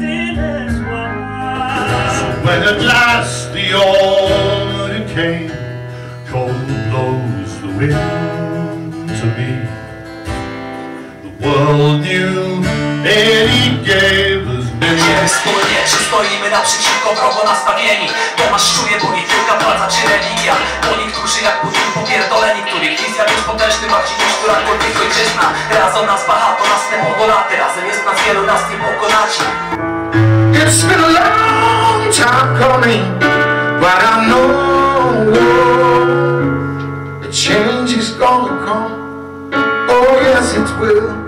Then why. So when at last the autumn came, cold blows the wind to me. The world knew that he gave us name. Stoimy naprzeciwko wrogo nastawieni. Tomasz czuje, bo nie tylko praca czy religia. Oni, którzy jak później popierdoleni, których wizja jest potężny, bardziej niż która jest ojczyzna. Razem nas waha, to nas nie podolaty. Razem jest nas wielu, nas nie pokonacie. It's been a long time coming, but I know the change is gonna come. Oh yes it will.